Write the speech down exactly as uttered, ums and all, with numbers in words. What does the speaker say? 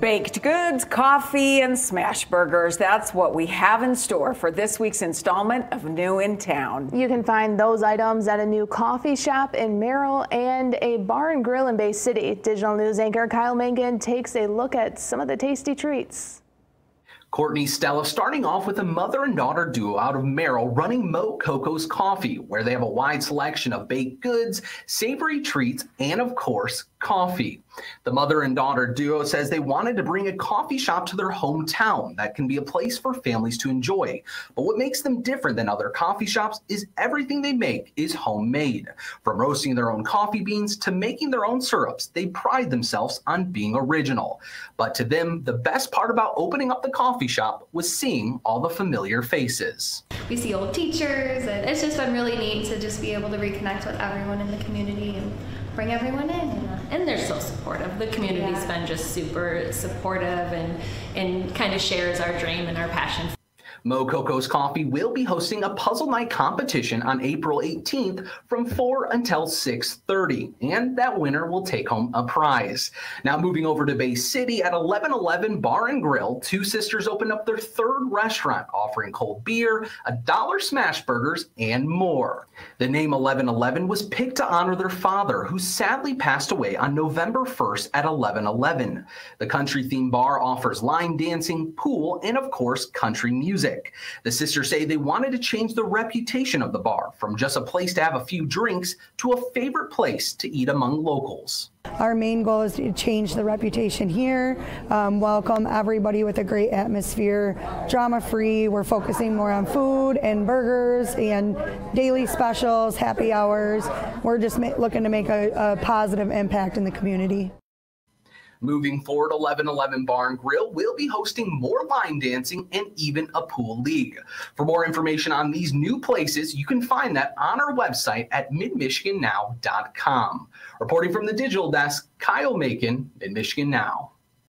Baked goods, coffee, and smash burgers. That's what we have in store for this week's installment of New in Town. You can find those items at a new coffee shop in Merrill and a bar and grill in Bay City. Digital News anchor Kyle Mangan takes a look at some of the tasty treats. Courtney Stella starting off with a mother and daughter duo out of Merrill running Mo Coco's Coffee, where they have a wide selection of baked goods, savory treats, and of course, coffee. The mother and daughter duo says they wanted to bring a coffee shop to their hometown that can be a place for families to enjoy. But what makes them different than other coffee shops is everything they make is homemade. From roasting their own coffee beans to making their own syrups, they pride themselves on being original. But to them, the best part about opening up the coffee shop was seeing all the familiar faces. We see old teachers, and it's just been really neat to just be able to reconnect with everyone in the community and bring everyone in. And they're so supportive. The community's been just super supportive and, and kind of shares our dream and our passion. Mo Coco's Coffee will be hosting a puzzle night competition on April eighteenth from four until six thirty, and that winner will take home a prize. Now moving over to Bay City at eleven eleven Bar and Grill, two sisters opened up their third restaurant, offering cold beer, a dollar smash burgers, and more. The name eleven eleven was picked to honor their father, who sadly passed away on November first at eleven eleven. The country-themed bar offers line dancing, pool, and of course, country music. The sisters say they wanted to change the reputation of the bar from just a place to have a few drinks to a favorite place to eat among locals. Our main goal is to change the reputation here, um, welcome everybody with a great atmosphere, drama-free. We're focusing more on food and burgers and daily specials, happy hours. We're just looking to make a, a positive impact in the community. Moving forward, eleven eleven Bar and Grill will be hosting more line dancing and even a pool league. For more information on these new places, you can find that on our website at mid michigan now dot com. Reporting from the digital desk, Kyle Macon, MidMichigan Now.